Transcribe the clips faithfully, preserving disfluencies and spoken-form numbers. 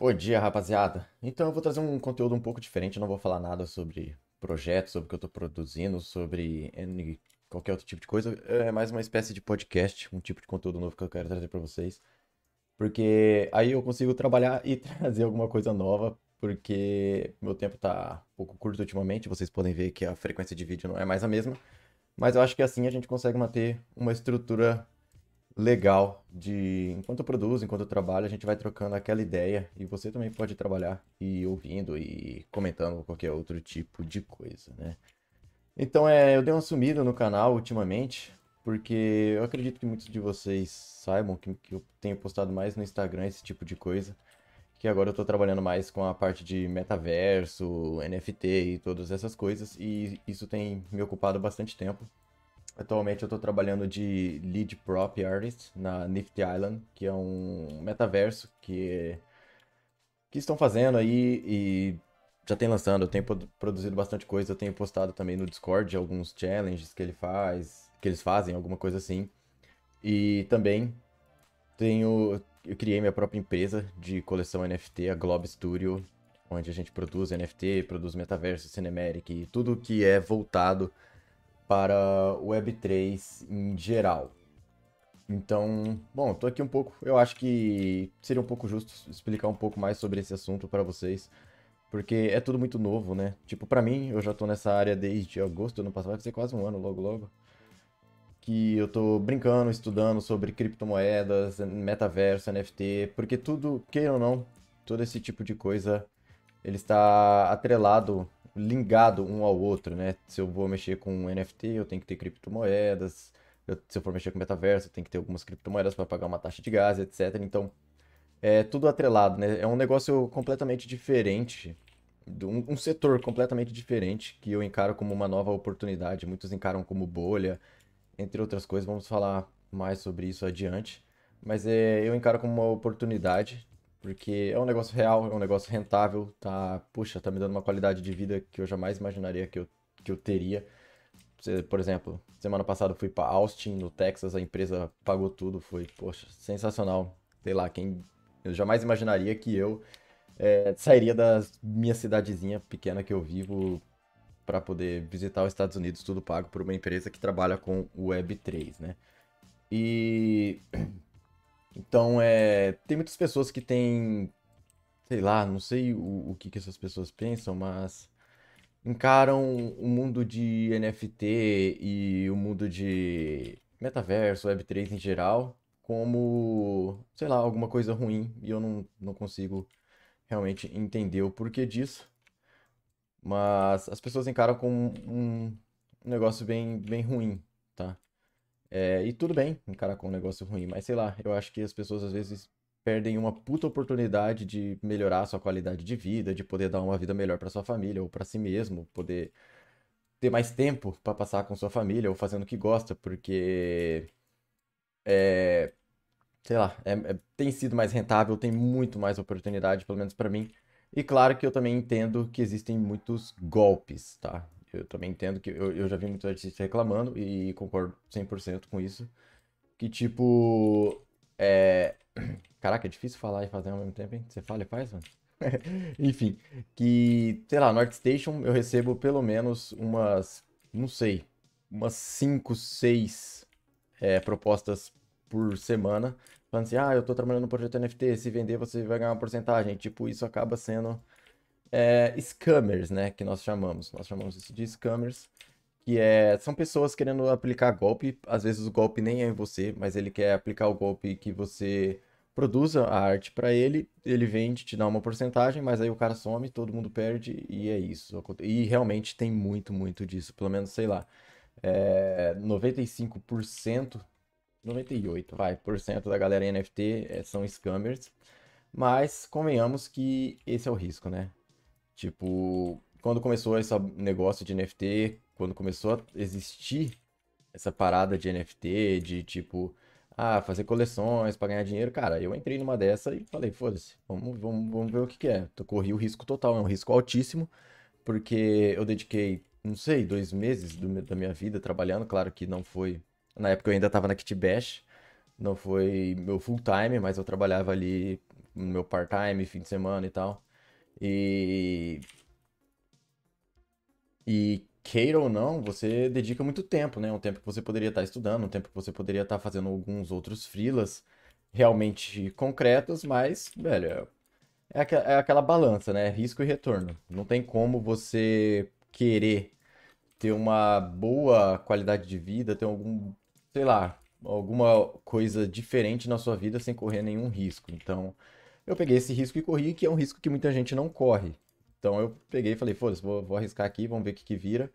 Bom dia, rapaziada. Então eu vou trazer um conteúdo um pouco diferente, eu não vou falar nada sobre projetos, sobre o que eu estou produzindo, sobre qualquer outro tipo de coisa. É mais uma espécie de podcast, um tipo de conteúdo novo que eu quero trazer para vocês. Porque aí eu consigo trabalhar e trazer alguma coisa nova, porque meu tempo tá um pouco curto ultimamente, vocês podem ver que a frequência de vídeo não é mais a mesma. Mas eu acho que assim a gente consegue manter uma estrutura legal de enquanto eu produzo, enquanto eu trabalho, a gente vai trocando aquela ideia e você também pode trabalhar e ouvindo e comentando qualquer outro tipo de coisa, né? Então é, eu dei uma sumida no canal ultimamente, porque eu acredito que muitos de vocês saibam que, que eu tenho postado mais no Instagram esse tipo de coisa, que agora eu tô trabalhando mais com a parte de metaverso, N F T e todas essas coisas, e isso tem me ocupado bastante tempo. Atualmente eu estou trabalhando de Lead Prop Artist na Nifty Island, que é um metaverso que, que estão fazendo aí e já tem lançando. Eu tenho produzido bastante coisa, eu tenho postado também no Discord alguns challenges que ele faz, que eles fazem, alguma coisa assim. E também tenho, eu criei minha própria empresa de coleção N F T, a Globo Studio, onde a gente produz N F T, produz metaverso, cinematic e tudo que é voltado para o web três em geral. Então, bom, tô aqui um pouco, eu acho que seria um pouco justo explicar um pouco mais sobre esse assunto para vocês, porque é tudo muito novo, né? Tipo, para mim, eu já tô nessa área desde agosto do ano passado, vai fazer quase um ano logo logo, que eu tô brincando, estudando sobre criptomoedas, metaverso, N F T, porque tudo, queira ou não, todo esse tipo de coisa, ele está atrelado, ligado um ao outro, né? Se eu vou mexer com N F T, eu tenho que ter criptomoedas. Eu, se eu for mexer com metaverso, eu tenho que ter algumas criptomoedas para pagar uma taxa de gás, etcétera. Então, é tudo atrelado, né? É um negócio completamente diferente, um, um setor completamente diferente que eu encaro como uma nova oportunidade. Muitos encaram como bolha, entre outras coisas. Vamos falar mais sobre isso adiante. Mas é, eu encaro como uma oportunidade. Porque é um negócio real, é um negócio rentável, tá, puxa, tá me dando uma qualidade de vida que eu jamais imaginaria que eu, que eu teria. Por exemplo, semana passada eu fui para Austin, no Texas, a empresa pagou tudo, foi, poxa, sensacional. Sei lá, quem eu jamais imaginaria que eu é, sairia da minha cidadezinha pequena que eu vivo para poder visitar os Estados Unidos, tudo pago por uma empresa que trabalha com web três, né? E... Então, é, tem muitas pessoas que têm, sei lá, não sei o, o que, que essas pessoas pensam, mas encaram o mundo de N F T e o mundo de metaverso, web três em geral, como, sei lá, alguma coisa ruim. E eu não, não consigo realmente entender o porquê disso. Mas as pessoas encaram como um negócio bem, bem ruim, tá? É, e tudo bem encarar com um negócio ruim, mas sei lá, eu acho que as pessoas às vezes perdem uma puta oportunidade de melhorar a sua qualidade de vida, de poder dar uma vida melhor para sua família ou para si mesmo, poder ter mais tempo para passar com sua família ou fazendo o que gosta, porque, é, sei lá, é, é, tem sido mais rentável, tem muito mais oportunidade, pelo menos para mim. E claro que eu também entendo que existem muitos golpes, tá? Eu também entendo que eu, eu já vi muitos artistas reclamando e concordo cem por cento com isso. Que tipo... É... Caraca, é difícil falar e fazer ao mesmo tempo, hein? Você fala e faz, mano? Enfim, que... Sei lá, no ArtStation eu recebo pelo menos umas... Não sei. Umas cinco, seis é, propostas por semana. Falando assim, ah, eu tô trabalhando no projeto N F T. Se vender você vai ganhar uma porcentagem. Tipo, isso acaba sendo... É, scammers, né, que nós chamamos, nós chamamos isso de scammers, que é, são pessoas querendo aplicar golpe, às vezes o golpe nem é em você, mas ele quer aplicar o golpe que você produza a arte pra ele, ele vende, te dá uma porcentagem, mas aí o cara some, todo mundo perde e é isso, e realmente tem muito, muito disso, pelo menos, sei lá, é, noventa e cinco por cento, noventa e oito por cento vai, por cento da galera em N F T é, são scammers, mas convenhamos que esse é o risco, né? Tipo, quando começou esse negócio de N F T, quando começou a existir essa parada de N F T, de tipo, ah, fazer coleções pra ganhar dinheiro, cara, eu entrei numa dessa e falei, foda-se, vamos, vamos, vamos ver o que que é. Eu corri o risco total, é um risco altíssimo, porque eu dediquei, não sei, dois meses do, da minha vida trabalhando, claro que não foi, na época eu ainda tava na KitBash, não foi meu full time, mas eu trabalhava ali no meu part-time, fim de semana e tal. E... E queira ou não, você dedica muito tempo, né? Um tempo que você poderia estar estudando, um tempo que você poderia estar fazendo alguns outros freelas realmente concretos, mas, velho, é, aqua, é aquela balança, né? Risco e retorno. Não tem como você querer ter uma boa qualidade de vida, ter algum, sei lá, alguma coisa diferente na sua vida sem correr nenhum risco. Então, eu peguei esse risco e corri, que é um risco que muita gente não corre. Então, eu peguei e falei, foda-se, vou, vou arriscar aqui, vamos ver o que que vira.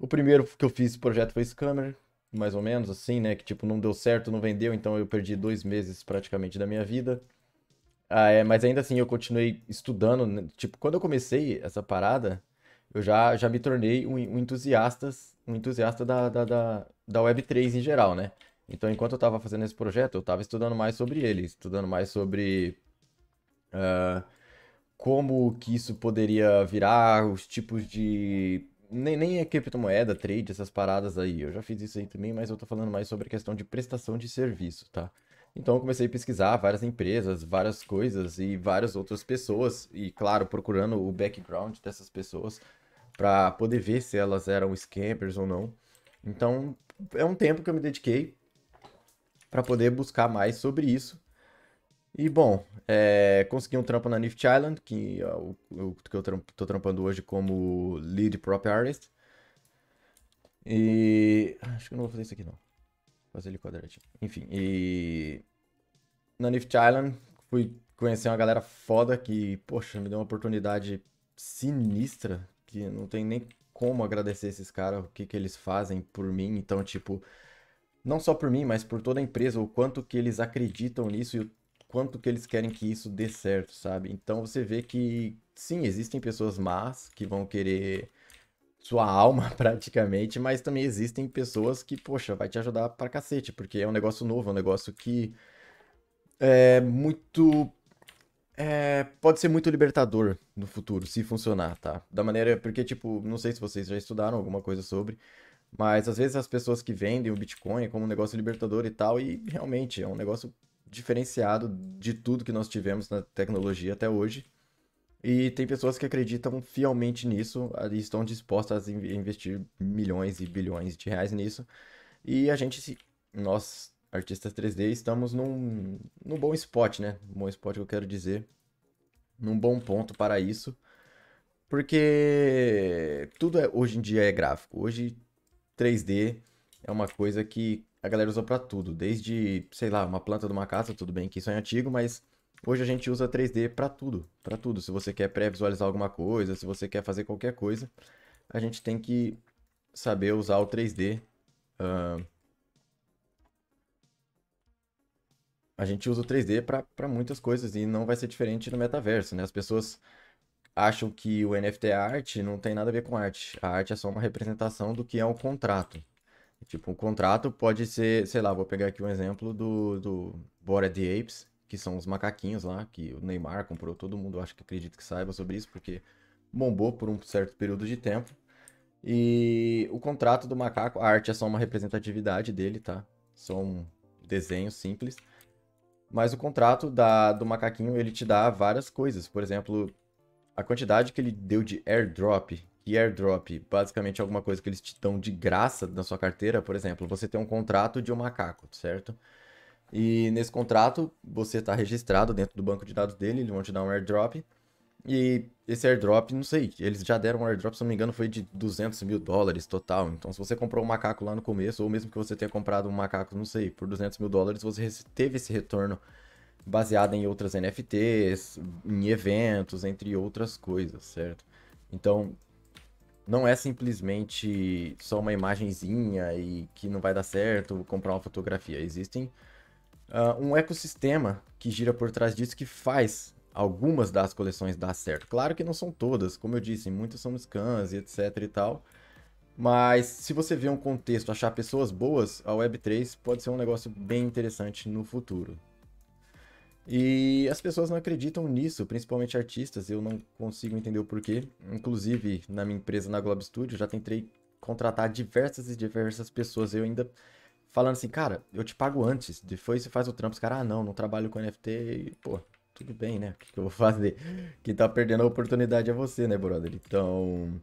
O primeiro que eu fiz esse projeto foi Scammer, mais ou menos, assim, né? Que, tipo, não deu certo, não vendeu, então eu perdi dois meses praticamente da minha vida. Ah, é, mas ainda assim, eu continuei estudando, né? Tipo, quando eu comecei essa parada, eu já, já me tornei um, um entusiasta, um entusiasta da, da, da, da web três em geral, né? Então, enquanto eu tava fazendo esse projeto, eu tava estudando mais sobre ele, estudando mais sobre... Uh, como que isso poderia virar, os tipos de... Nem, nem é criptomoeda, trade, essas paradas aí. Eu já fiz isso aí também, mas eu tô falando mais sobre a questão de prestação de serviço, tá? Então eu comecei a pesquisar várias empresas, várias coisas e várias outras pessoas. E, claro, procurando o background dessas pessoas pra poder ver se elas eram scammers ou não. Então, é um tempo que eu me dediquei pra poder buscar mais sobre isso. E, bom, é, consegui um trampo na Nifty Island, que eu, eu, que eu trampo, tô trampando hoje como Lead Prop Artist. E... acho que eu não vou fazer isso aqui, não. Vou fazer ele quadradinho. Enfim, e... na Nifty Island, fui conhecer uma galera foda que, poxa, me deu uma oportunidade sinistra, que não tem nem como agradecer esses caras, o que que eles fazem por mim. Então, tipo, não só por mim, mas por toda a empresa, o quanto que eles acreditam nisso e o quanto que eles querem que isso dê certo, sabe? Então você vê que, sim, existem pessoas más que vão querer sua alma praticamente, mas também existem pessoas que, poxa, vai te ajudar pra cacete, porque é um negócio novo, é um negócio que é muito... É, pode ser muito libertador no futuro, se funcionar, tá? Da maneira... Porque, tipo, não sei se vocês já estudaram alguma coisa sobre... Mas, às vezes, as pessoas que vendem o Bitcoin é como um negócio libertador e tal, e realmente é um negócio... diferenciado de tudo que nós tivemos na tecnologia até hoje. E tem pessoas que acreditam fielmente nisso e estão dispostas a investir milhões e bilhões de reais nisso. E a gente, nós, artistas três D, estamos num, num bom spot, né? Um bom spot que eu quero dizer. Num bom ponto para isso. Porque tudo é, hoje em dia é gráfico. Hoje, três D é uma coisa que... a galera usa pra tudo, desde, sei lá, uma planta de uma casa, tudo bem que isso é antigo, mas hoje a gente usa três D pra tudo, pra tudo. Se você quer pré-visualizar alguma coisa, se você quer fazer qualquer coisa, a gente tem que saber usar o três D. Uh... A gente usa o três D pra, pra muitas coisas e não vai ser diferente no metaverso, né? As pessoas acham que o N F T é arte, não tem nada a ver com arte. A arte é só uma representação do que é um contrato. Tipo, um contrato pode ser, sei lá, vou pegar aqui um exemplo do, do Bored Apes, que são os macaquinhos lá, que o Neymar comprou, todo mundo acho que acredito que saiba sobre isso, porque bombou por um certo período de tempo. E o contrato do macaco, a arte é só uma representatividade dele, tá? São desenhos simples. Mas o contrato da, do macaquinho, ele te dá várias coisas. Por exemplo, a quantidade que ele deu de airdrop... E airdrop, basicamente alguma coisa que eles te dão de graça na sua carteira, por exemplo, você tem um contrato de um macaco, certo? E nesse contrato, você está registrado dentro do banco de dados dele, eles vão te dar um airdrop, e esse airdrop, não sei, eles já deram um airdrop, se não me engano, foi de duzentos mil dólares total, então se você comprou um macaco lá no começo, ou mesmo que você tenha comprado um macaco, não sei, por duzentos mil dólares, você teve esse retorno baseado em outras N F Ts, em eventos, entre outras coisas, certo? Então... não é simplesmente só uma imagenzinha e que não vai dar certo comprar uma fotografia. Existem uh, um ecossistema que gira por trás disso que faz algumas das coleções dar certo. Claro que não são todas, como eu disse, muitas são scans e etc e tal. Mas se você vê um contexto, achar pessoas boas, a web três pode ser um negócio bem interessante no futuro. E as pessoas não acreditam nisso, principalmente artistas, eu não consigo entender o porquê. Inclusive, na minha empresa, na Globo Studio, já tentei contratar diversas e diversas pessoas. Eu ainda falando assim, cara, eu te pago antes, depois você faz o trampo. Os caras, ah, não, não trabalho com N F T. E, pô, tudo bem, né? O que, que eu vou fazer? Quem tá perdendo a oportunidade é você, né, brother? Então,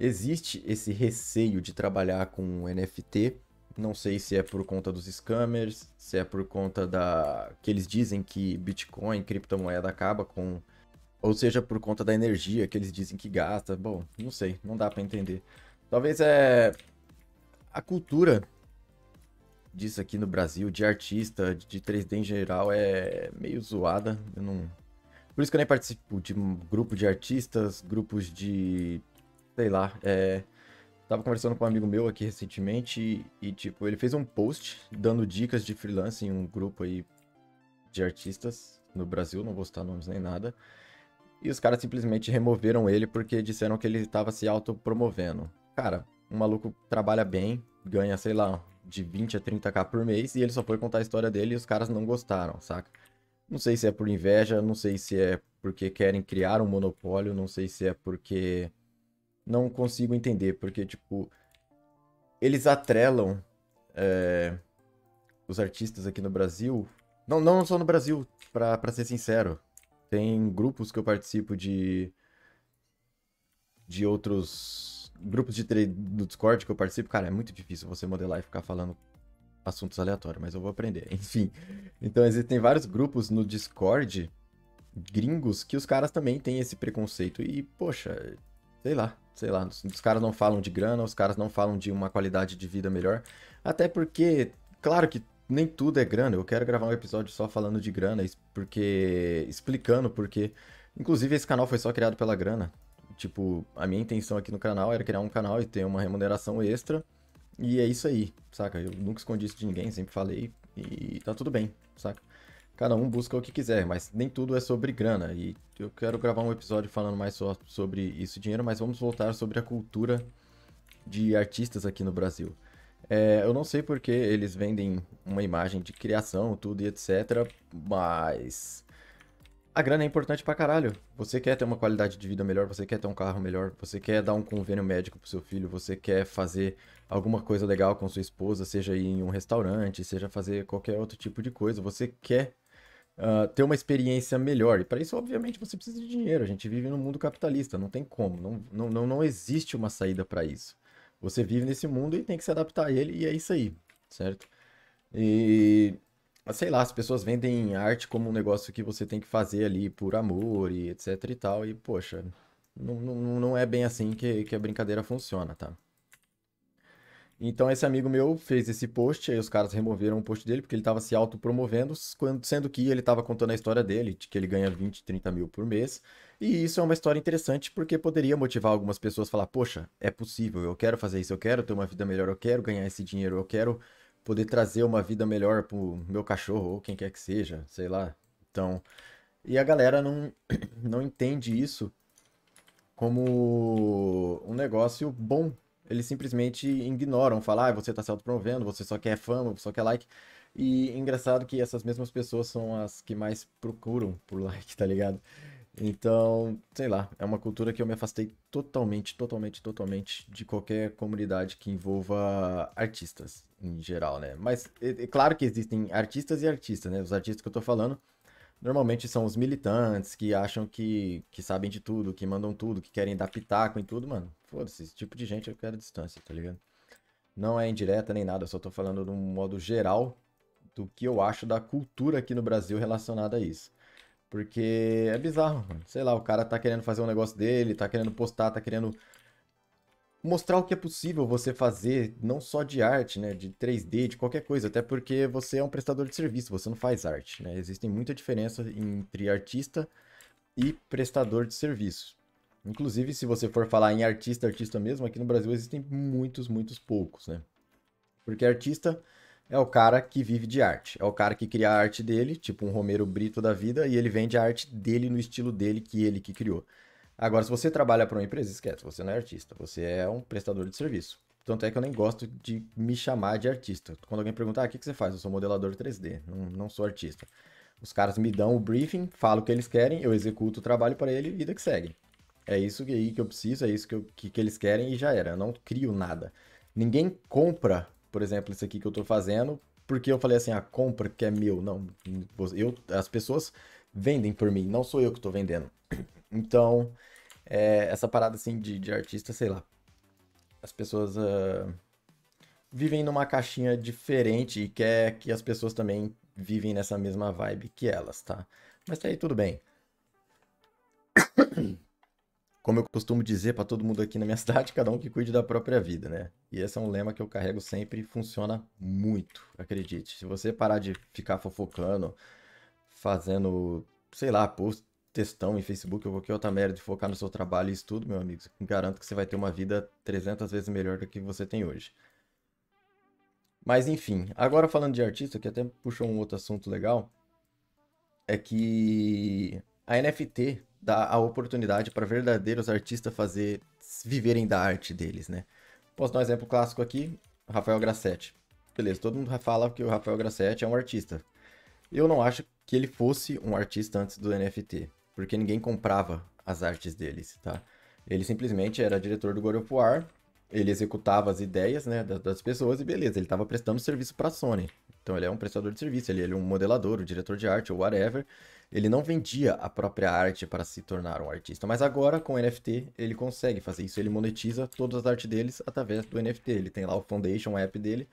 existe esse receio de trabalhar com N F T. Não sei se é por conta dos scammers, se é por conta da... que eles dizem que Bitcoin, criptomoeda, acaba com... Ou seja, por conta da energia que eles dizem que gasta. Bom, não sei, não dá pra entender. Talvez é... a cultura disso aqui no Brasil, de artista, de três D em geral, é meio zoada. Eu não... Por isso que eu nem participo de um grupo de artistas, grupos de... sei lá, é... Tava conversando com um amigo meu aqui recentemente e, e, tipo, ele fez um post dando dicas de freelance em um grupo aí de artistas no Brasil, não vou citar nomes nem nada. E os caras simplesmente removeram ele porque disseram que ele tava se autopromovendo. Cara, um maluco trabalha bem, ganha, sei lá, de vinte a trinta k por mês e ele só foi contar a história dele e os caras não gostaram, saca? Não sei se é por inveja, não sei se é porque querem criar um monopólio, não sei se é porque... Não consigo entender, porque, tipo, eles atrelam é, os artistas aqui no Brasil. Não, não só no Brasil, pra, pra ser sincero. Tem grupos que eu participo de de outros grupos de trade do Discord que eu participo. Cara, é muito difícil você modelar e ficar falando assuntos aleatórios, mas eu vou aprender. Enfim, então existem vários grupos no Discord gringos que os caras também têm esse preconceito. E, poxa, sei lá. Sei lá, os caras não falam de grana, os caras não falam de uma qualidade de vida melhor. Até porque, claro que nem tudo é grana. Eu quero gravar um episódio só falando de grana, porque explicando porque... Inclusive, esse canal foi só criado pela grana. Tipo, a minha intenção aqui no canal era criar um canal e ter uma remuneração extra. E é isso aí, saca? Eu nunca escondi isso de ninguém, sempre falei. E tá tudo bem, saca? Cada um busca o que quiser, mas nem tudo é sobre grana. E eu quero gravar um episódio falando mais só sobre isso, dinheiro, mas vamos voltar sobre a cultura de artistas aqui no Brasil. É, eu não sei porque eles vendem uma imagem de criação, tudo e etcétera, mas a grana é importante pra caralho. Você quer ter uma qualidade de vida melhor, você quer ter um carro melhor, você quer dar um convênio médico pro seu filho, você quer fazer alguma coisa legal com sua esposa, seja ir em um restaurante, seja fazer qualquer outro tipo de coisa, você quer... Uh, ter uma experiência melhor. E para isso, obviamente, você precisa de dinheiro. A gente vive num mundo capitalista, não tem como. Não, não, não, não existe uma saída para isso. Você vive nesse mundo e tem que se adaptar a ele, e é isso aí, certo? E, sei lá, as pessoas vendem arte como um negócio que você tem que fazer ali por amor e etc e tal. E, poxa, não, não, não é bem assim que, que a brincadeira funciona, tá? Então esse amigo meu fez esse post, aí os caras removeram o post dele porque ele estava se autopromovendo, sendo que ele estava contando a história dele, de que ele ganha vinte, trinta mil por mês. E isso é uma história interessante porque poderia motivar algumas pessoas a falar, poxa, é possível, eu quero fazer isso, eu quero ter uma vida melhor, eu quero ganhar esse dinheiro, eu quero poder trazer uma vida melhor pro meu cachorro ou quem quer que seja, sei lá. Então, e a galera não, não entende isso como um negócio bom. Eles simplesmente ignoram, falam, ah, você tá se autopromovendo, você só quer fama, só quer like. E engraçado que essas mesmas pessoas são as que mais procuram por like, tá ligado? Então, sei lá, é uma cultura que eu me afastei totalmente, totalmente, totalmente de qualquer comunidade que envolva artistas em geral, né? Mas é, é claro que existem artistas e artistas, né? Os artistas que eu tô falando normalmente são os militantes que acham que, que sabem de tudo, que mandam tudo, que querem dar pitaco em tudo, mano. Foda-se, esse tipo de gente eu quero distância, tá ligado? Não é indireta nem nada, eu só tô falando de um modo geral do que eu acho da cultura aqui no Brasil relacionada a isso. Porque é bizarro, mano. Sei lá, o cara tá querendo fazer um negócio dele, tá querendo postar, tá querendo mostrar o que é possível você fazer, não só de arte, né? De três D, de qualquer coisa. Até porque você é um prestador de serviço, você não faz arte, né? Existem muita diferença entre artista e prestador de serviço. Inclusive, se você for falar em artista, artista mesmo, aqui no Brasil existem muitos, muitos poucos, né? Porque artista é o cara que vive de arte. É o cara que cria a arte dele, tipo um Romero Brito da vida, e ele vende a arte dele no estilo dele, que ele que criou. Agora, se você trabalha para uma empresa, esquece, você não é artista, você é um prestador de serviço. Tanto é que eu nem gosto de me chamar de artista. Quando alguém perguntar, ah, o que você faz? Eu sou modelador três D, não, não sou artista. Os caras me dão o briefing, falam o que eles querem, eu executo o trabalho para ele e vida que segue. É isso que eu preciso, é isso que, eu, que, que eles querem e já era. Eu não crio nada. Ninguém compra, por exemplo, isso aqui que eu tô fazendo, porque eu falei assim, ah, compra que é meu. Não, eu, as pessoas vendem por mim, não sou eu que tô vendendo. Então, é, essa parada assim de, de artista, sei lá, as pessoas uh, vivem numa caixinha diferente e quer que as pessoas também vivem nessa mesma vibe que elas, tá? Mas tá aí, tudo bem. Como eu costumo dizer pra todo mundo aqui na minha cidade, cada um que cuide da própria vida, né? E esse é um lema que eu carrego sempre e funciona muito, acredite. Se você parar de ficar fofocando, fazendo, sei lá, post, textão em Facebook ou qualquer outra merda, de focar no seu trabalho e estudo, meu amigo, garanto que você vai ter uma vida trezentas vezes melhor do que você tem hoje. Mas enfim, agora falando de artista, que até puxou um outro assunto legal, é que a N F T dá a oportunidade para verdadeiros artistas fazer, viverem da arte deles, né? Posso dar um exemplo clássico aqui? Rafael Grassetti. Beleza, todo mundo fala que o Rafael Grassetti é um artista. Eu não acho que ele fosse um artista antes do N F T, porque ninguém comprava as artes deles, tá? Ele simplesmente era diretor do Goropuar, ele executava as ideias, né, das pessoas e beleza, ele estava prestando serviço para a Sony. Então ele é um prestador de serviço, ele é um modelador, um diretor de arte ou whatever. Ele não vendia a própria arte para se tornar um artista, mas agora com o N F T ele consegue fazer isso, ele monetiza todas as artes deles através do N F T. Ele tem lá o Foundation, o app dele,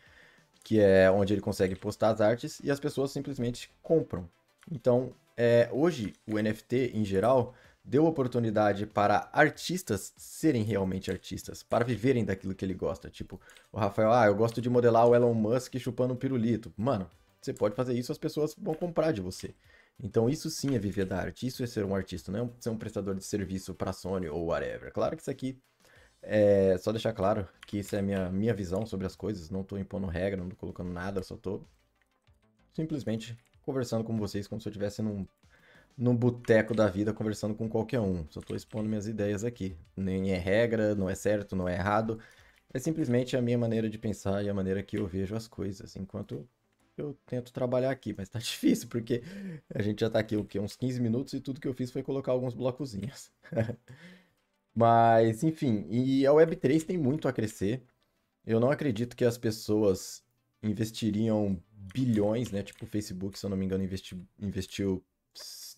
que é onde ele consegue postar as artes e as pessoas simplesmente compram. Então, é, hoje o N F T em geral deu oportunidade para artistas serem realmente artistas, para viverem daquilo que ele gosta. Tipo, o Rafael, ah, eu gosto de modelar o Elon Musk chupando um pirulito. Mano, você pode fazer isso, as pessoas vão comprar de você. Então isso sim é viver da arte, isso é ser um artista, não é ser um prestador de serviço para Sony ou whatever. Claro que isso aqui, é só deixar claro que isso é a minha, minha visão sobre as coisas, não tô impondo regra, não tô colocando nada, só tô simplesmente conversando com vocês como se eu estivesse num... num boteco da vida, conversando com qualquer um. Só estou expondo minhas ideias aqui. Nem é regra, não é certo, não é errado. É simplesmente a minha maneira de pensar e a maneira que eu vejo as coisas, enquanto eu tento trabalhar aqui. Mas tá difícil, porque a gente já tá aqui, o quê? Uns quinze minutos e tudo que eu fiz foi colocar alguns blocozinhos. Mas, enfim, e a web três tem muito a crescer. Eu não acredito que as pessoas investiriam bilhões, né? Tipo, o Facebook, se eu não me engano, investi... investiu...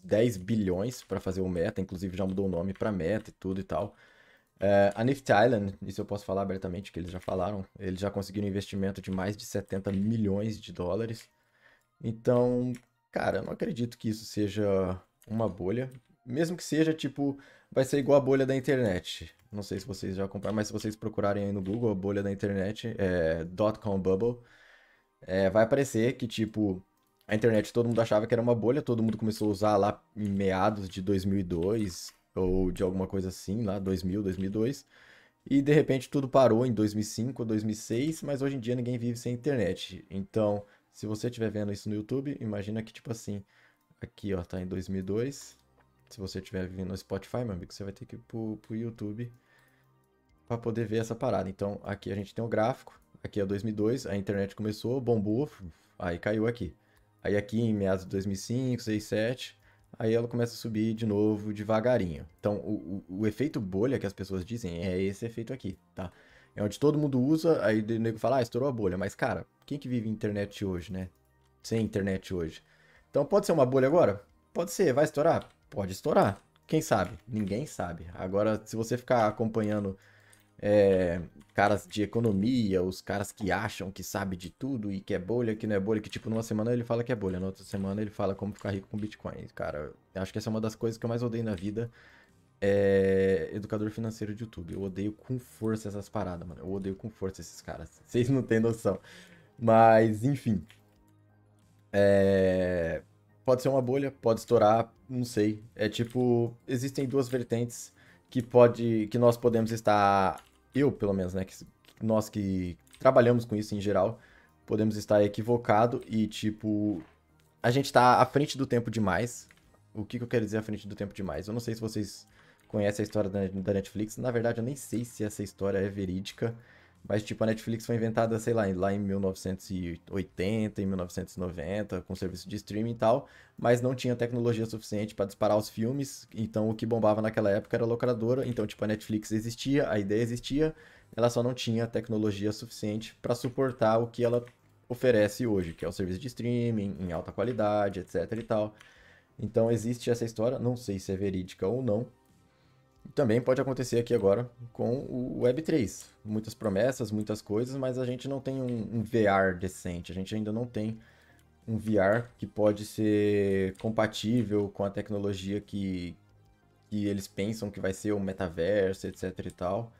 dez bilhões para fazer o Meta, inclusive já mudou o nome para Meta e tudo e tal. É, a Nifty Island, isso eu posso falar abertamente, que eles já falaram, eles já conseguiram um investimento de mais de setenta milhões de dólares. Então, cara, eu não acredito que isso seja uma bolha. Mesmo que seja, tipo, vai ser igual a bolha da internet. Não sei se vocês já acompanham, mas se vocês procurarem aí no Google a bolha da internet, é, dotcom bubble, é, vai aparecer que, tipo... A internet todo mundo achava que era uma bolha, todo mundo começou a usar lá em meados de dois mil e dois ou de alguma coisa assim, lá dois mil, dois mil e dois. E de repente tudo parou em dois mil e cinco, dois mil e seis, mas hoje em dia ninguém vive sem internet. Então, se você estiver vendo isso no YouTube, imagina que tipo assim, aqui ó, tá em dois mil e dois. Se você estiver vivendo no Spotify, meu amigo, você vai ter que ir pro, pro YouTube para poder ver essa parada. Então, aqui a gente tem o gráfico, aqui é dois mil e dois, a internet começou, bombou, aí caiu aqui. Aí aqui em meados de dois mil e cinco, dois mil e seis, dois mil e sete, aí ela começa a subir de novo devagarinho. Então o, o, o efeito bolha que as pessoas dizem é esse efeito aqui, tá? É onde todo mundo usa, aí o nego fala, ah, estourou a bolha. Mas cara, quem que vive internet hoje, né? Sem internet hoje. Então pode ser uma bolha agora? Pode ser, vai estourar? Pode estourar. Quem sabe? Ninguém sabe. Agora, se você ficar acompanhando... É, caras de economia, os caras que acham que sabe de tudo e que é bolha, que não é bolha, que tipo, numa semana ele fala que é bolha, na outra semana ele fala como ficar rico com Bitcoin. Cara, eu acho que essa é uma das coisas que eu mais odeio na vida, é educador financeiro de YouTube. Eu odeio com força essas paradas, mano. Eu odeio com força esses caras. Vocês não têm noção. Mas, enfim. É... Pode ser uma bolha, pode estourar, não sei. É tipo, existem duas vertentes que pode, que nós podemos estar, eu pelo menos, né, que nós que trabalhamos com isso em geral, podemos estar equivocado e, tipo, a gente tá à frente do tempo demais. O que, que eu quero dizer à frente do tempo demais? Eu não sei se vocês conhecem a história da, da Netflix, na verdade eu nem sei se essa história é verídica, mas, tipo, a Netflix foi inventada, sei lá, lá em mil novecentos e oitenta, em mil novecentos e noventa, com serviço de streaming e tal, mas não tinha tecnologia suficiente para disparar os filmes, então o que bombava naquela época era a locadora, então, tipo, a Netflix existia, a ideia existia, ela só não tinha tecnologia suficiente para suportar o que ela oferece hoje, que é o serviço de streaming, em alta qualidade, etc e tal. Então existe essa história, não sei se é verídica ou não. Também pode acontecer aqui agora com o Web três. Muitas promessas, muitas coisas, mas a gente não tem um, um V R decente. A gente ainda não tem um V R que pode ser compatível com a tecnologia que, que eles pensam que vai ser o metaverso, etc e tal.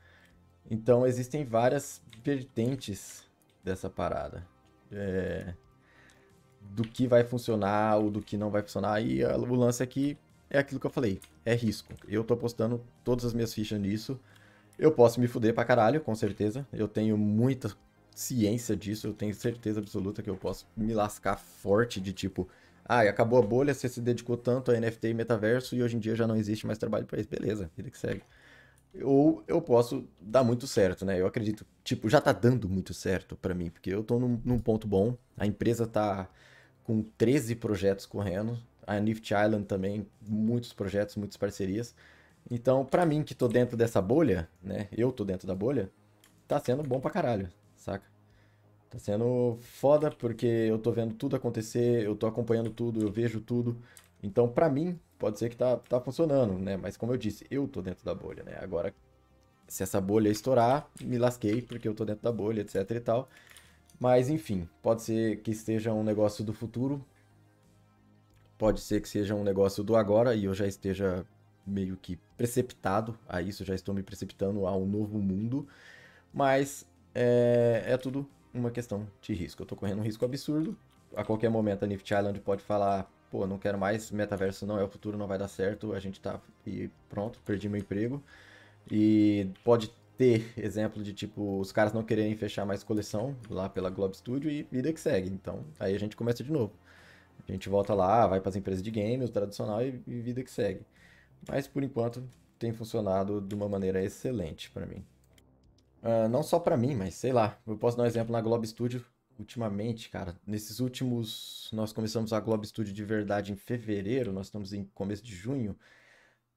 Então existem várias vertentes dessa parada. É... do que vai funcionar ou do que não vai funcionar. E o lance aqui é aquilo que eu falei, é risco. Eu tô apostando todas as minhas fichas nisso. Eu posso me fuder pra caralho, com certeza. Eu tenho muita ciência disso, eu tenho certeza absoluta que eu posso me lascar forte de tipo... Ah, acabou a bolha, você se dedicou tanto a N F T e metaverso e hoje em dia já não existe mais trabalho pra isso. Beleza, vida que segue. Ou eu posso dar muito certo, né? Eu acredito, tipo, já tá dando muito certo pra mim, porque eu tô num, num ponto bom. A empresa tá com treze projetos correndo. A Nifty Island também, muitos projetos, muitas parcerias. Então, pra mim que tô dentro dessa bolha, né? Eu tô dentro da bolha, tá sendo bom pra caralho, saca? Tá sendo foda porque eu tô vendo tudo acontecer, eu tô acompanhando tudo, eu vejo tudo. Então, pra mim, pode ser que tá, tá funcionando, né? Mas como eu disse, eu tô dentro da bolha, né? Agora, se essa bolha estourar, me lasquei porque eu tô dentro da bolha, etc e tal. Mas, enfim, pode ser que esteja um negócio do futuro. Pode ser que seja um negócio do agora e eu já esteja meio que preceptado a isso, já estou me precipitando a um novo mundo, mas é, é tudo uma questão de risco. Eu estou correndo um risco absurdo, a qualquer momento a Nifty Island pode falar, pô, não quero mais, metaverso não é o futuro, não vai dar certo, a gente tá e pronto, perdi meu emprego. E pode ter exemplo de tipo, os caras não quererem fechar mais coleção lá pela Globo Studio e vida que segue, então aí a gente começa de novo. A gente volta lá, vai para as empresas de games, o tradicional e, e vida que segue. Mas, por enquanto, tem funcionado de uma maneira excelente para mim. Uh, não só para mim, mas sei lá. Eu posso dar um exemplo na Globo Studio. Ultimamente, cara, nesses últimos... Nós começamos a Globo Studio de verdade em fevereiro, nós estamos em começo de junho.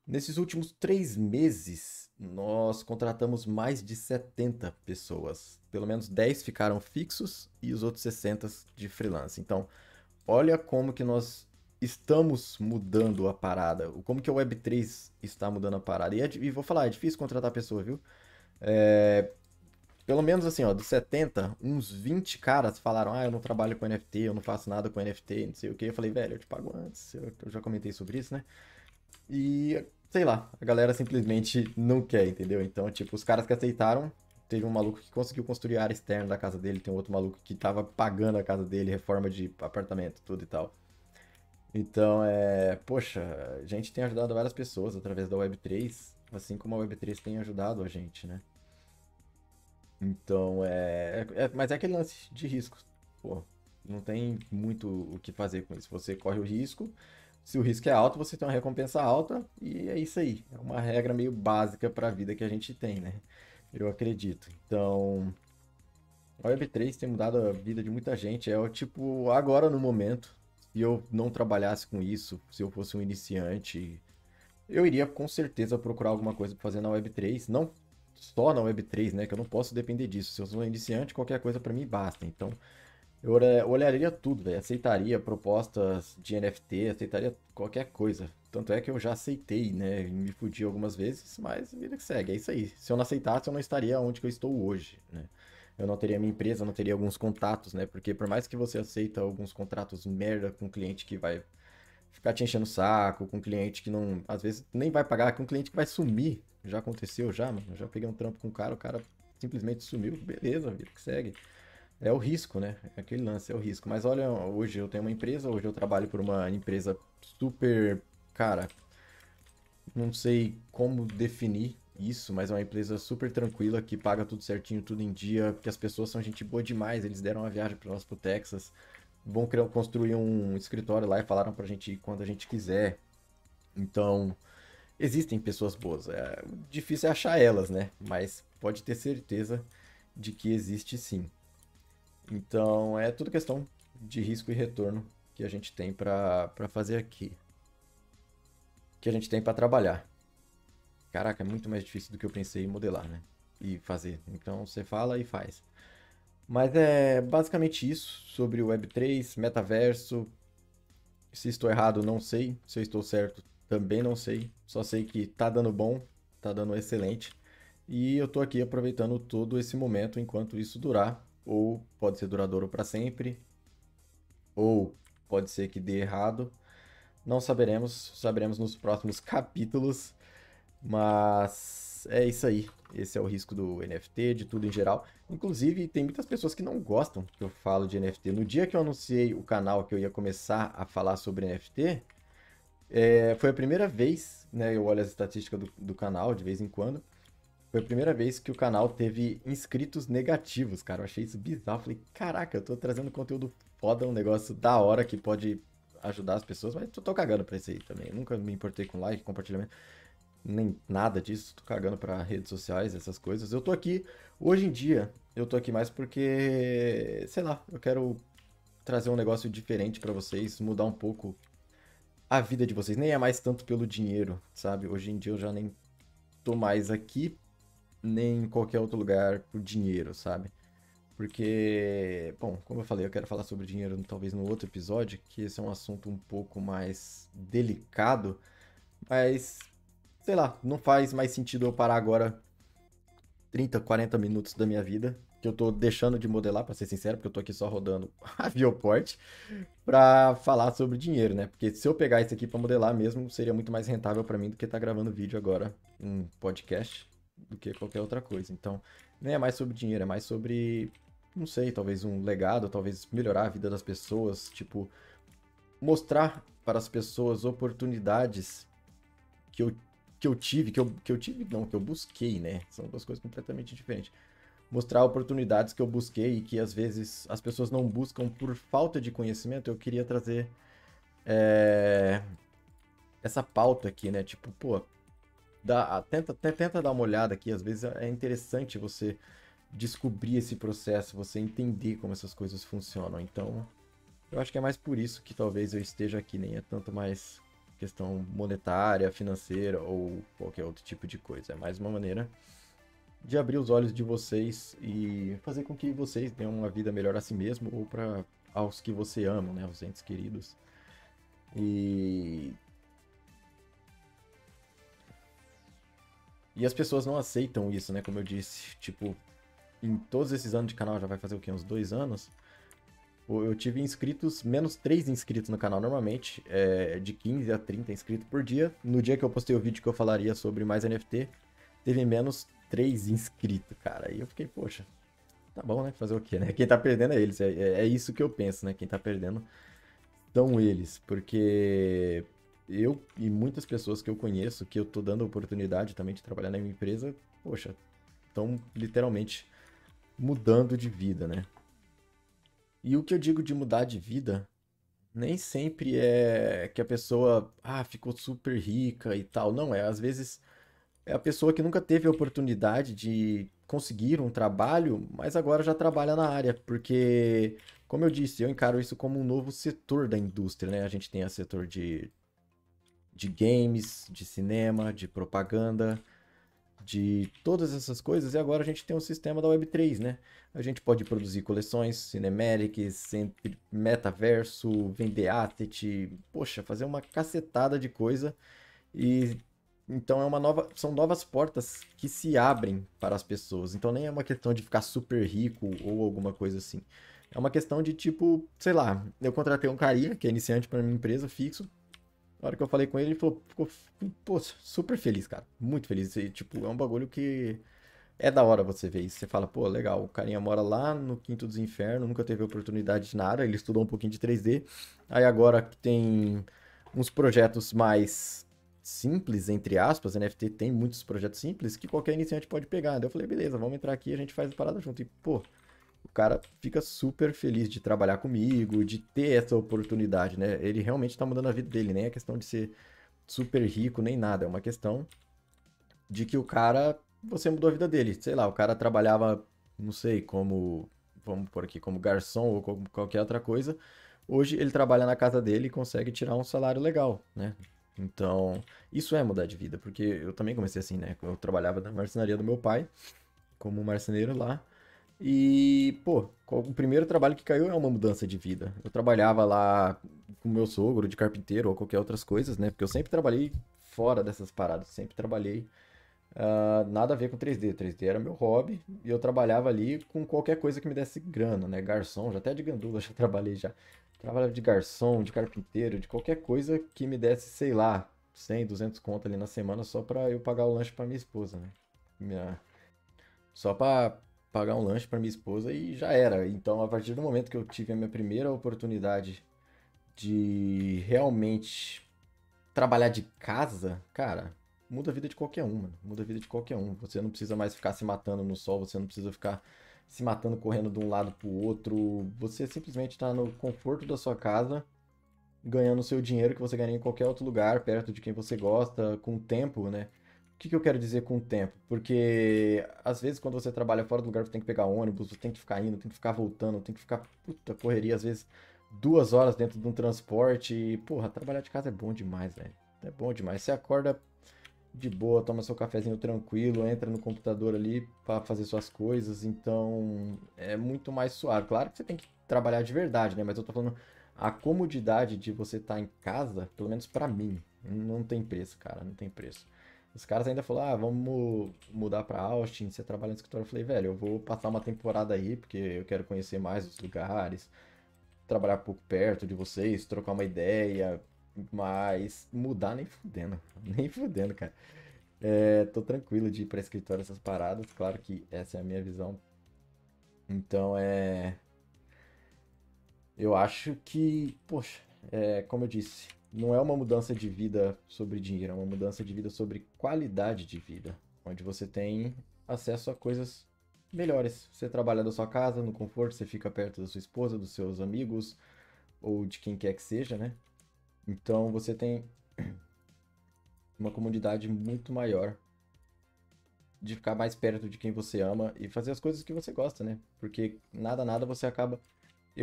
Nesses últimos três meses, nós contratamos mais de setenta pessoas. Pelo menos dez ficaram fixos e os outros sessenta de freelance. Então... olha como que nós estamos mudando a parada. Como que a Web três está mudando a parada. E, é, e vou falar, é difícil contratar a pessoa, viu? É, pelo menos assim, ó, dos setenta, uns vinte caras falaram, ah, eu não trabalho com N F T, eu não faço nada com N F T, não sei o que. Eu falei, velho, eu te pago antes, eu, eu já comentei sobre isso, né? E, sei lá, a galera simplesmente não quer, entendeu? Então, tipo, os caras que aceitaram... Teve um maluco que conseguiu construir a área externa da casa dele. Tem outro maluco que tava pagando a casa dele, reforma de apartamento, tudo e tal. Então, é... poxa, a gente tem ajudado várias pessoas através da Web três. Assim como a Web três tem ajudado a gente, né? Então, é... é... mas é aquele lance de risco. Pô, não tem muito o que fazer com isso. Você corre o risco. Se o risco é alto, você tem uma recompensa alta. E é isso aí. É uma regra meio básica pra vida que a gente tem, né? Eu acredito. Então, a Web três tem mudado a vida de muita gente. É o tipo, agora no momento, se eu não trabalhasse com isso, se eu fosse um iniciante, eu iria com certeza procurar alguma coisa para fazer na Web três. Não só na Web três, né? Que eu não posso depender disso. Se eu sou um iniciante, qualquer coisa para mim basta. Então, eu olharia tudo, velho. Aceitaria propostas de N F T, aceitaria qualquer coisa. Tanto é que eu já aceitei, né? Me fudi algumas vezes, mas vida que segue, é isso aí. Se eu não aceitasse, eu não estaria onde que eu estou hoje, né? Eu não teria minha empresa, eu não teria alguns contatos, né? Porque por mais que você aceita alguns contratos merda com um cliente que vai ficar te enchendo o saco, com um cliente que não... às vezes nem vai pagar, com um cliente que vai sumir. Já aconteceu, já, mano. Eu já peguei um trampo com o cara, o cara simplesmente sumiu. Beleza, vida que segue. É o risco, né? É aquele lance, é o risco. Mas olha, hoje eu tenho uma empresa, hoje eu trabalho por uma empresa super... cara, não sei como definir isso, mas é uma empresa super tranquila, que paga tudo certinho, tudo em dia, que as pessoas são gente boa demais, eles deram uma viagem para nós pro Texas, vão criar, construir um escritório lá e falaram pra gente ir quando a gente quiser. Então, existem pessoas boas, é difícil é achar elas, né? Mas pode ter certeza de que existe sim. Então, é tudo questão de risco e retorno que a gente tem pra, pra fazer aqui. Que a gente tem para trabalhar. Caraca, é muito mais difícil do que eu pensei em modelar, né? E fazer. Então, você fala e faz. Mas é basicamente isso sobre o Web três, metaverso, Se estou errado, não sei. Se eu estou certo, também não sei. Só sei que tá dando bom, tá dando excelente. E eu tô aqui aproveitando todo esse momento enquanto isso durar. Ou pode ser duradouro para sempre. Ou pode ser que dê errado. Não saberemos. Saberemos nos próximos capítulos. Mas é isso aí. Esse é o risco do N F T, de tudo em geral. Inclusive, tem muitas pessoas que não gostam que eu falo de N F T. No dia que eu anunciei o canal que eu ia começar a falar sobre N F T, é, foi a primeira vez, né? Eu olho as estatísticas do, do canal de vez em quando. Foi a primeira vez que o canal teve inscritos negativos, cara. Eu achei isso bizarro. Eu falei, caraca, eu tô trazendo conteúdo foda, um negócio da hora que pode ajudar as pessoas. Mas eu tô cagando pra isso aí também. Eu nunca me importei com like, compartilhamento. Nem nada disso, tô cagando pra redes sociais, essas coisas. Eu tô aqui, hoje em dia, eu tô aqui mais porque, sei lá, eu quero trazer um negócio diferente pra vocês, mudar um pouco a vida de vocês. Nem é mais tanto pelo dinheiro, sabe? Hoje em dia eu já nem tô mais aqui, nem em qualquer outro lugar por dinheiro, sabe? Porque, bom, como eu falei, eu quero falar sobre dinheiro talvez no outro episódio, que esse é um assunto um pouco mais delicado, mas... sei lá, não faz mais sentido eu parar agora trinta, quarenta minutos da minha vida, que eu tô deixando de modelar, pra ser sincero, porque eu tô aqui só rodando a Vioport, pra falar sobre dinheiro, né? Porque se eu pegar isso aqui pra modelar mesmo, seria muito mais rentável pra mim do que tá gravando vídeo agora, um podcast, do que qualquer outra coisa. Então, nem é mais sobre dinheiro, é mais sobre, não sei, talvez um legado, talvez melhorar a vida das pessoas, tipo, mostrar para as pessoas oportunidades que eu que eu tive, que eu, que eu tive não, que eu busquei, né? São duas coisas completamente diferentes. Mostrar oportunidades que eu busquei e que às vezes as pessoas não buscam por falta de conhecimento. Eu queria trazer é... essa pauta aqui, né? Tipo, pô, dá, tenta, tenta dar uma olhada aqui. Às vezes é interessante você descobrir esse processo, você entender como essas coisas funcionam. Então, eu acho que é mais por isso que talvez eu esteja aqui, nem é tanto mais... questão monetária, financeira ou qualquer outro tipo de coisa. É mais uma maneira de abrir os olhos de vocês e fazer com que vocês tenham uma vida melhor a si mesmo ou para aos que você ama, né? Os entes queridos. E... e as pessoas não aceitam isso, né? Como eu disse, tipo, em todos esses anos de canal, já vai fazer o quê? Uns dois anos? Eu tive inscritos, menos três inscritos no canal normalmente, é, de quinze a trinta inscritos por dia. No dia que eu postei o vídeo que eu falaria sobre mais N F T, teve menos três inscritos, cara. E eu fiquei, poxa, tá bom, né? Fazer o quê, né? Quem tá perdendo é eles, é, é isso que eu penso, né? Quem tá perdendo são eles, porque eu e muitas pessoas que eu conheço, que eu tô dando oportunidade também de trabalhar na minha empresa, poxa, estão literalmente mudando de vida, né? E o que eu digo de mudar de vida, nem sempre é que a pessoa, ah, ficou super rica e tal. Não, é às vezes é a pessoa que nunca teve a oportunidade de conseguir um trabalho, mas agora já trabalha na área. Porque, como eu disse, eu encaro isso como um novo setor da indústria, né? A gente tem o setor de, de games, de cinema, de propaganda... de todas essas coisas, e agora a gente tem um sistema da Web três, né? A gente pode produzir coleções, cinematics, metaverso, vender asset, poxa, fazer uma cacetada de coisa. E então é uma nova, são novas portas que se abrem para as pessoas. Então nem é uma questão de ficar super rico ou alguma coisa assim. É uma questão de tipo, sei lá, eu contratei um carinha que é iniciante para minha empresa fixo. Na hora que eu falei com ele, ele falou, ficou pô, super feliz, cara. Muito feliz. E, tipo, é um bagulho que é da hora você ver isso. Você fala, pô, legal, o carinha mora lá no quinto dos infernos, nunca teve oportunidade de nada, ele estudou um pouquinho de três D. Aí agora tem uns projetos mais simples, entre aspas, N F T tem muitos projetos simples que qualquer iniciante pode pegar. Daí eu falei, beleza, vamos entrar aqui e a gente faz a parada junto. E, pô, o cara fica super feliz de trabalhar comigo, de ter essa oportunidade, né? Ele realmente tá mudando a vida dele, nem é questão de ser super rico, nem nada. É uma questão de que o cara, você mudou a vida dele. Sei lá, o cara trabalhava, não sei, como, vamos por aqui, como garçom ou como qualquer outra coisa. Hoje ele trabalha na casa dele e consegue tirar um salário legal, né? Então, isso é mudar de vida, porque eu também comecei assim, né? Eu trabalhava na marcenaria do meu pai, como marceneiro lá. E, pô, o primeiro trabalho que caiu é uma mudança de vida. Eu trabalhava lá com meu sogro de carpinteiro ou qualquer outras coisas, né? Porque eu sempre trabalhei fora dessas paradas, sempre trabalhei uh, nada a ver com três D. três D era meu hobby e eu trabalhava ali com qualquer coisa que me desse grana, né? Garçom, já até de gandula já trabalhei já. Trabalhava de garçom, de carpinteiro, de qualquer coisa que me desse, sei lá, cem, duzentos conto ali na semana só pra eu pagar o lanche pra minha esposa, né? Minha... Só pra... pagar um lanche para minha esposa e já era. Então, a partir do momento que eu tive a minha primeira oportunidade de realmente trabalhar de casa, cara, muda a vida de qualquer um, mano. Muda a vida de qualquer um. Você não precisa mais ficar se matando no sol, você não precisa ficar se matando correndo de um lado pro outro. Você simplesmente tá no conforto da sua casa, ganhando o seu dinheiro que você ganha em qualquer outro lugar, perto de quem você gosta, com o tempo, né? O que, que eu quero dizer com o tempo? Porque, às vezes, quando você trabalha fora do lugar, você tem que pegar ônibus, você tem que ficar indo, tem que ficar voltando, tem que ficar, puta, correria, às vezes, duas horas dentro de um transporte. E, porra, trabalhar de casa é bom demais, velho. É bom demais. Você acorda de boa, toma seu cafezinho tranquilo, entra no computador ali pra fazer suas coisas. Então, é muito mais suave. Claro que você tem que trabalhar de verdade, né? Mas eu tô falando a comodidade de você estar em casa, pelo menos pra mim, não tem preço, cara, não tem preço. Os caras ainda falaram, ah, vamos mudar pra Austin, você trabalha no escritório. Eu falei, velho, eu vou passar uma temporada aí, porque eu quero conhecer mais os lugares, trabalhar um pouco perto de vocês, trocar uma ideia, mas mudar nem fudendo, nem fudendo, cara. É, tô tranquilo de ir pra escritório essas paradas, claro que essa é a minha visão. Então, é... eu acho que, poxa, é, como eu disse... não é uma mudança de vida sobre dinheiro, é uma mudança de vida sobre qualidade de vida, onde você tem acesso a coisas melhores. Você trabalha da sua casa, no conforto, você fica perto da sua esposa, dos seus amigos, ou de quem quer que seja, né? Então você tem uma comodidade muito maior de ficar mais perto de quem você ama e fazer as coisas que você gosta, né? Porque nada, nada você acaba...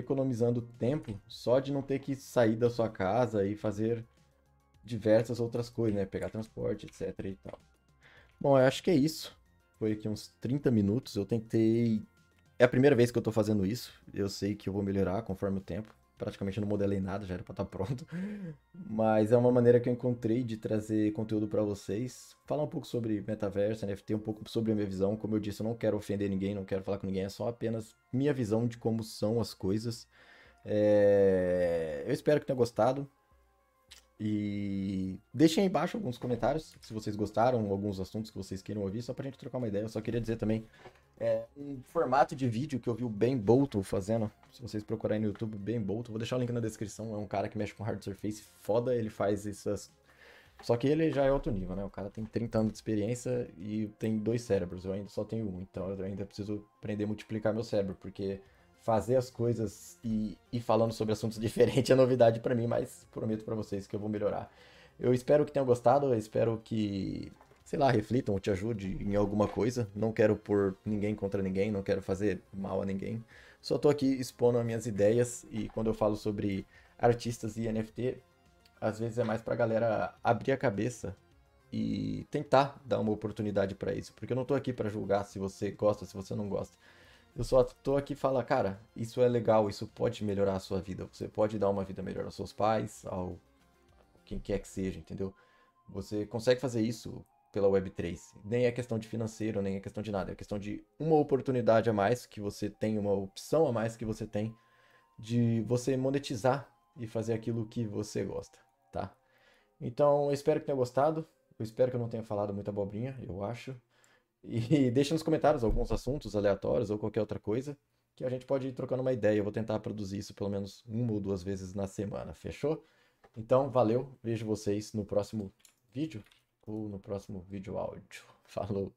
economizando tempo só de não ter que sair da sua casa e fazer diversas outras coisas, né? Pegar transporte, etc e tal. Bom, eu acho que é isso. Foi aqui uns trinta minutos, eu tentei... É a primeira vez que eu tô fazendo isso, eu sei que eu vou melhorar conforme o tempo. Praticamente eu não modelei nada, já era pra estar pronto. Mas é uma maneira que eu encontrei de trazer conteúdo pra vocês. Falar um pouco sobre metaverso, N F T, um pouco sobre a minha visão. Como eu disse, eu não quero ofender ninguém, não quero falar com ninguém. É só apenas minha visão de como são as coisas. É... eu espero que tenha gostado. E deixem aí embaixo alguns comentários, se vocês gostaram, alguns assuntos que vocês queiram ouvir, só pra gente trocar uma ideia. Eu só queria dizer também... é um formato de vídeo que eu vi o Ben Bolto fazendo. Se vocês procurarem no YouTube, Ben Bolto, vou deixar o link na descrição. É um cara que mexe com hard surface foda, ele faz essas... Só que ele já é outro nível, né? O cara tem trinta anos de experiência e tem dois cérebros. Eu ainda só tenho um, então eu ainda preciso aprender a multiplicar meu cérebro, porque fazer as coisas e ir falando sobre assuntos diferentes é novidade pra mim, mas prometo pra vocês que eu vou melhorar. Eu espero que tenham gostado, eu espero que... sei lá, reflitam ou te ajude em alguma coisa. Não quero pôr ninguém contra ninguém, não quero fazer mal a ninguém. Só tô aqui expondo as minhas ideias e quando eu falo sobre artistas e N F T, às vezes é mais pra galera abrir a cabeça e tentar dar uma oportunidade pra isso. Porque eu não tô aqui pra julgar se você gosta, se você não gosta. Eu só tô aqui e falo, cara, isso é legal, isso pode melhorar a sua vida. Você pode dar uma vida melhor aos seus pais, ao quem quer que seja, entendeu? Você consegue fazer isso pela web três. Nem é questão de financeiro, nem é questão de nada. É questão de uma oportunidade a mais que você tem, uma opção a mais que você tem de você monetizar e fazer aquilo que você gosta, tá? Então, eu espero que tenha gostado. Eu espero que eu não tenha falado muita abobrinha, eu acho. E deixa nos comentários alguns assuntos aleatórios ou qualquer outra coisa que a gente pode ir trocando uma ideia. Eu vou tentar produzir isso pelo menos uma ou duas vezes na semana, fechou? Então, valeu. Vejo vocês no próximo vídeo. No próximo vídeo áudio. Falou!